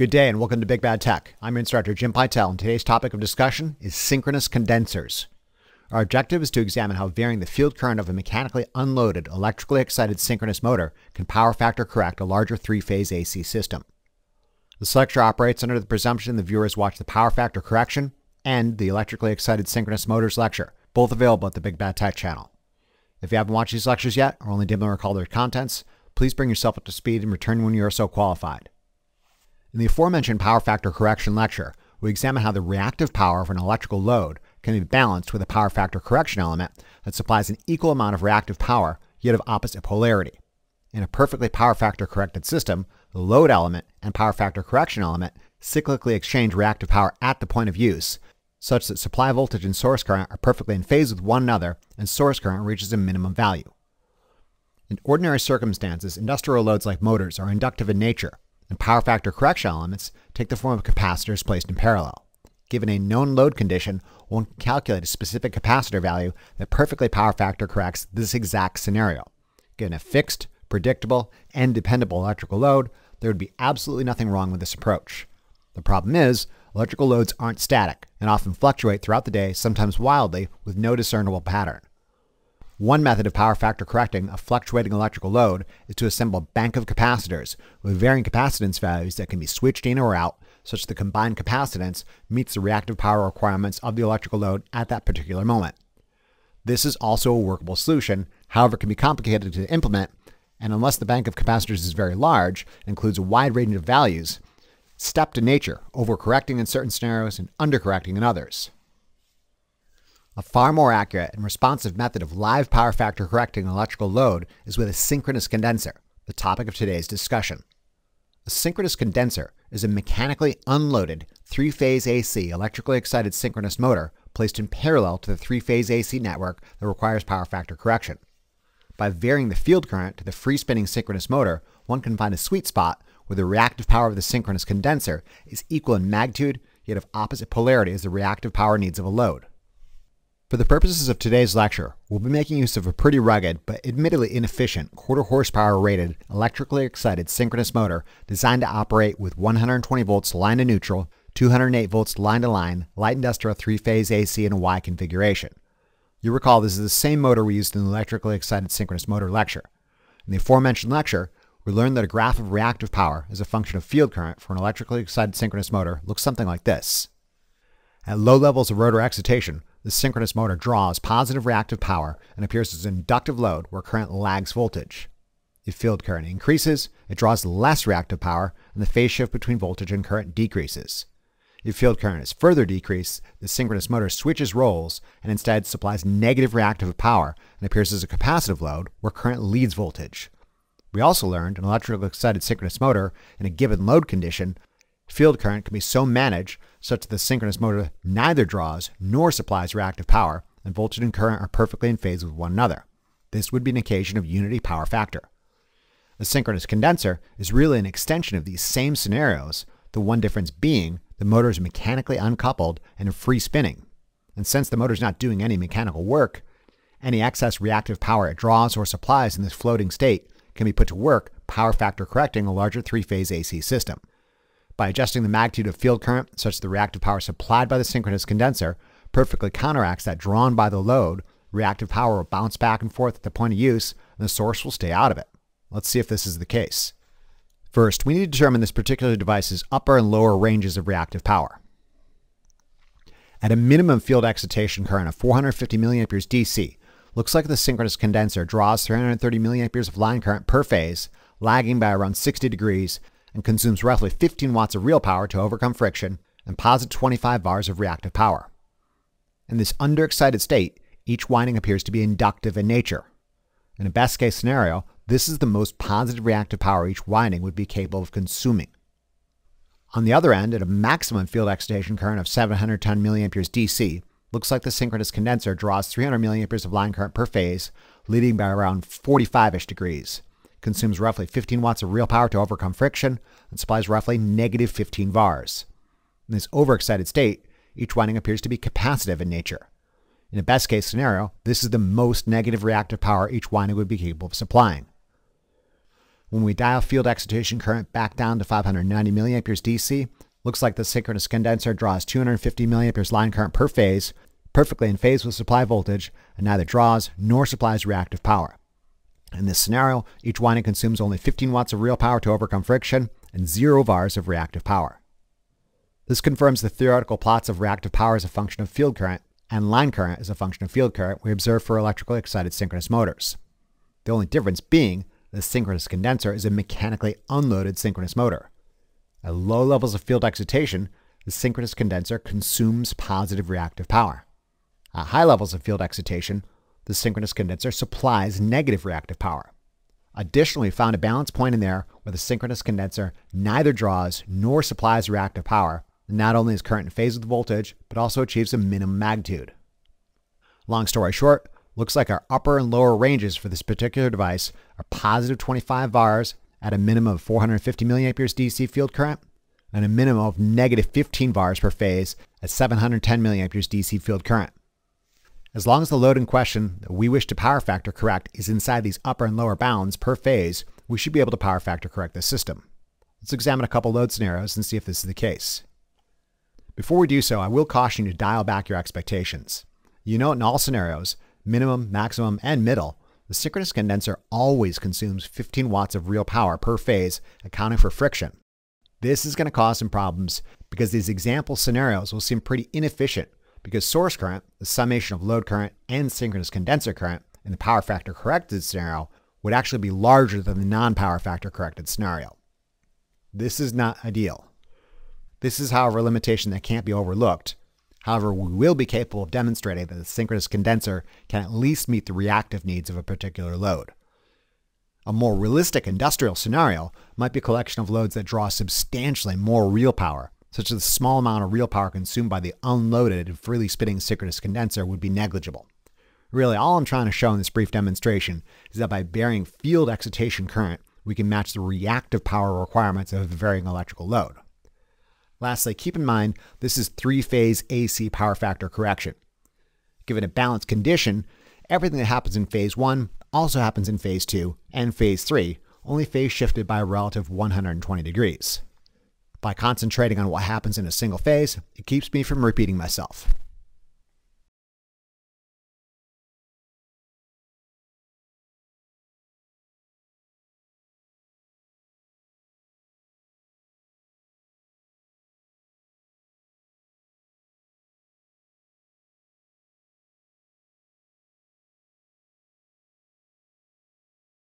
Good day and welcome to Big Bad Tech. I'm your instructor, Jim Pytel, and today's topic of discussion is synchronous condensers. Our objective is to examine how varying the field current of a mechanically unloaded, electrically excited synchronous motor can power factor correct a larger three-phase AC system. This lecture operates under the presumption the viewers watch the power factor correction and the electrically excited synchronous motors lecture, both available at the Big Bad Tech channel. If you haven't watched these lectures yet or only dimly recall their contents, please bring yourself up to speed and return when you are so qualified. In the aforementioned power factor correction lecture, we examine how the reactive power of an electrical load can be balanced with a power factor correction element that supplies an equal amount of reactive power, yet of opposite polarity. In a perfectly power factor corrected system, the load element and power factor correction element cyclically exchange reactive power at the point of use, such that supply voltage and source current are perfectly in phase with one another and source current reaches a minimum value. In ordinary circumstances, industrial loads like motors are inductive in nature, and power factor correction elements take the form of capacitors placed in parallel. Given a known load condition, one can calculate a specific capacitor value that perfectly power factor corrects this exact scenario. Given a fixed, predictable, and dependable electrical load, there would be absolutely nothing wrong with this approach. The problem is, electrical loads aren't static and often fluctuate throughout the day, sometimes wildly, with no discernible pattern. One method of power factor correcting a fluctuating electrical load is to assemble a bank of capacitors with varying capacitance values that can be switched in or out, such that the combined capacitance meets the reactive power requirements of the electrical load at that particular moment. This is also a workable solution, however it can be complicated to implement, and unless the bank of capacitors is very large, includes a wide range of values, stepped in nature, overcorrecting in certain scenarios and undercorrecting in others. A far more accurate and responsive method of live power factor correcting an electrical load is with a synchronous condenser, the topic of today's discussion. A synchronous condenser is a mechanically unloaded, three-phase AC electrically excited synchronous motor placed in parallel to the three-phase AC network that requires power factor correction. By varying the field current to the free-spinning synchronous motor, one can find a sweet spot where the reactive power of the synchronous condenser is equal in magnitude, yet of opposite polarity as the reactive power needs of a load. For the purposes of today's lecture, we'll be making use of a pretty rugged, but admittedly inefficient, quarter-horsepower rated, electrically excited synchronous motor designed to operate with 120 volts line to neutral, 208 volts line to line, light industrial three-phase AC in a Y configuration. You'll recall this is the same motor we used in the electrically excited synchronous motor lecture. In the aforementioned lecture, we learned that a graph of reactive power as a function of field current for an electrically excited synchronous motor looks something like this. At low levels of rotor excitation, the synchronous motor draws positive reactive power and appears as an inductive load where current lags voltage. If field current increases, it draws less reactive power and the phase shift between voltage and current decreases. If field current is further decreased, the synchronous motor switches roles and instead supplies negative reactive power and appears as a capacitive load where current leads voltage. We also learned in an electrically excited synchronous motor, in a given load condition, field current can be so managed such that the synchronous motor neither draws nor supplies reactive power, and voltage and current are perfectly in phase with one another. This would be an occasion of unity power factor. A synchronous condenser is really an extension of these same scenarios, the one difference being the motor is mechanically uncoupled and in free spinning. And since the motor is not doing any mechanical work, any excess reactive power it draws or supplies in this floating state can be put to work power factor correcting a larger three-phase AC system. By adjusting the magnitude of field current such that the reactive power supplied by the synchronous condenser perfectly counteracts that drawn by the load, reactive power will bounce back and forth at the point of use and the source will stay out of it. Let's see if this is the case. First, we need to determine this particular device's upper and lower ranges of reactive power. At a minimum field excitation current of 450 mA DC, looks like the synchronous condenser draws 330 mA of line current per phase, lagging by around 60 degrees, and consumes roughly 15 watts of real power to overcome friction and positive 25 bars of reactive power. In this underexcited state, each winding appears to be inductive in nature. In a best case scenario, this is the most positive reactive power each winding would be capable of consuming. On the other end, at a maximum field excitation current of 710 mA DC, looks like the synchronous condenser draws 300 mA of line current per phase, leading by around 45-ish degrees. Consumes roughly 15 watts of real power to overcome friction, and supplies roughly negative 15 VARs. In this overexcited state, each winding appears to be capacitive in nature. In a best case scenario, this is the most negative reactive power each winding would be capable of supplying. When we dial field excitation current back down to 590 milliamperes DC, looks like the synchronous condenser draws 250 milliamperes line current per phase, perfectly in phase with supply voltage, and neither draws nor supplies reactive power. In this scenario, each winding consumes only 15 watts of real power to overcome friction and 0 VARs of reactive power. This confirms the theoretical plots of reactive power as a function of field current and line current as a function of field current we observe for electrically excited synchronous motors. The only difference being the synchronous condenser is a mechanically unloaded synchronous motor. At low levels of field excitation, the synchronous condenser consumes positive reactive power. At high levels of field excitation, the synchronous condenser supplies negative reactive power. Additionally, we found a balance point in there where the synchronous condenser neither draws nor supplies reactive power, and not only is current in phase with voltage, but also achieves a minimum magnitude. Long story short, looks like our upper and lower ranges for this particular device are positive 25 VARs at a minimum of 450 milliamperes DC field current, and a minimum of negative 15 VARs per phase at 710 milliamperes DC field current. As long as the load in question that we wish to power factor correct is inside these upper and lower bounds per phase, we should be able to power factor correct this system. Let's examine a couple load scenarios and see if this is the case. Before we do so, I will caution you to dial back your expectations. You know, in all scenarios, minimum, maximum, and middle, the synchronous condenser always consumes 15 watts of real power per phase, accounting for friction. This is going to cause some problems because these example scenarios will seem pretty inefficient, because source current, the summation of load current and synchronous condenser current in the power factor corrected scenario, would actually be larger than the non-power factor corrected scenario. This is not ideal. This is, however, a limitation that can't be overlooked. However, we will be capable of demonstrating that the synchronous condenser can at least meet the reactive needs of a particular load. A more realistic industrial scenario might be a collection of loads that draw substantially more real power, such as the small amount of real power consumed by the unloaded and freely spitting synchronous condenser would be negligible. Really, all I'm trying to show in this brief demonstration is that by varying field excitation current, we can match the reactive power requirements of a varying electrical load. Lastly, keep in mind, this is 3-phase AC power factor correction. Given a balanced condition, everything that happens in phase 1 also happens in phase 2 and phase 3, only phase shifted by a relative 120 degrees. By concentrating on what happens in a single phase, it keeps me from repeating myself.